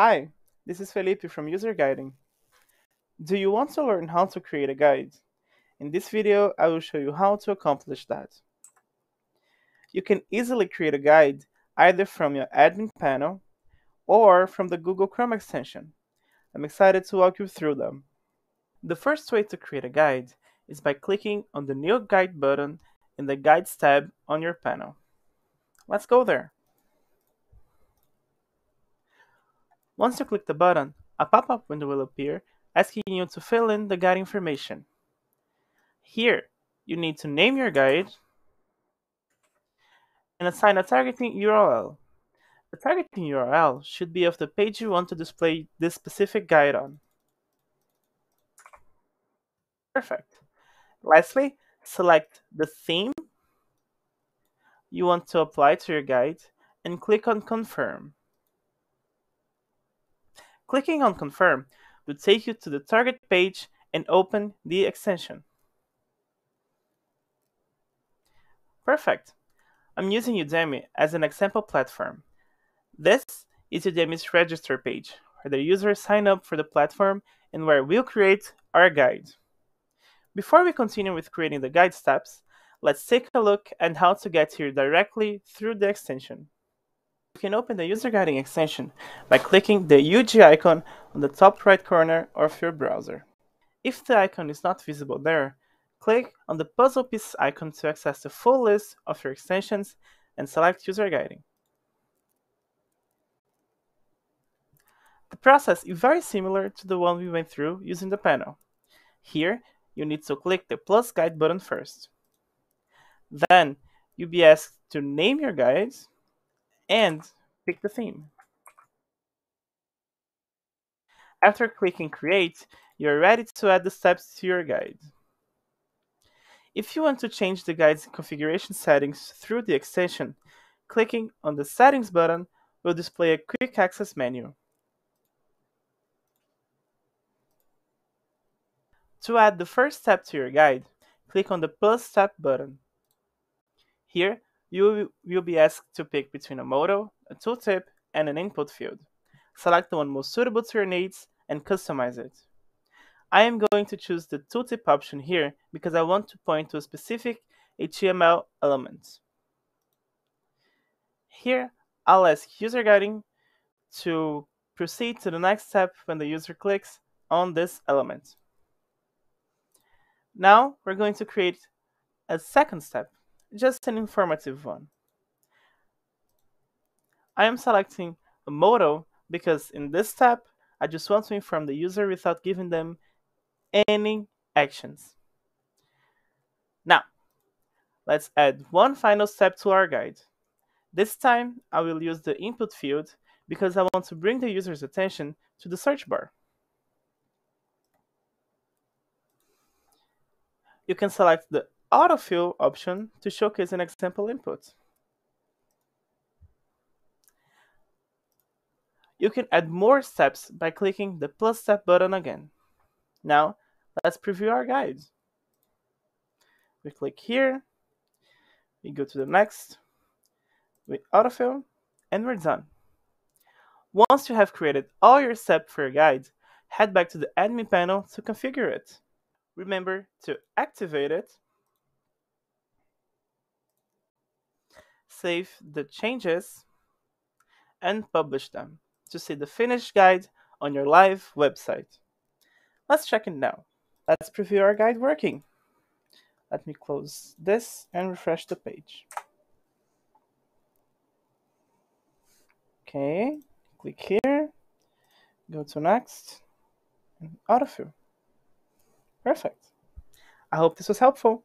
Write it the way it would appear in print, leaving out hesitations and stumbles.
Hi, this is Felipe from User Guiding. Do you want to learn how to create a guide? In this video, I will show you how to accomplish that. You can easily create a guide either from your admin panel or from the Google Chrome extension. I'm excited to walk you through them. The first way to create a guide is by clicking on the New Guide button in the Guides tab on your panel. Let's go there. Once you click the button, a pop-up window will appear asking you to fill in the guide information. Here, you need to name your guide and assign a targeting URL. The targeting URL should be of the page you want to display this specific guide on. Perfect. Lastly, select the theme you want to apply to your guide and click on Confirm. Clicking on Confirm will take you to the target page and open the extension. Perfect! I'm using Udemy as an example platform. This is Udemy's register page, where the users sign up for the platform and where we'll create our guide. Before we continue with creating the guide steps, let's take a look at how to get here directly through the extension. You can open the User Guiding extension by clicking the UG icon on the top right corner of your browser. If the icon is not visible there, click on the puzzle piece icon to access the full list of your extensions and select User Guiding. The process is very similar to the one we went through using the panel. Here, you need to click the plus guide button first. Then, you'll be asked to name your guides and pick the theme. After clicking Create, you're ready to add the steps to your guide. If you want to change the guide's configuration settings through the extension, clicking on the Settings button will display a quick access menu. To add the first step to your guide, click on the Plus Step button. Here, you will be asked to pick between a modal, a tooltip, and an input field. Select the one most suitable to your needs and customize it. I am going to choose the tooltip option here because I want to point to a specific HTML element. Here, I'll ask User Guiding to proceed to the next step when the user clicks on this element. Now, we're going to create a second step. Just an informative one. I am selecting a modal because in this step, I just want to inform the user without giving them any actions. Now, let's add one final step to our guide. This time, I will use the input field because I want to bring the user's attention to the search bar. You can select the autofill option to showcase an example input. You can add more steps by clicking the plus step button again. Now, let's preview our guide. We click here, we go to the next, we autofill, and we're done. Once you have created all your steps for your guide, head back to the admin panel to configure it. Remember to activate it, save the changes, and publish them to see the finished guide on your live website. Let's check it now. Let's preview our guide working. Let me close this and refresh the page. Okay, click here, go to next, and autofill. Perfect. I hope this was helpful.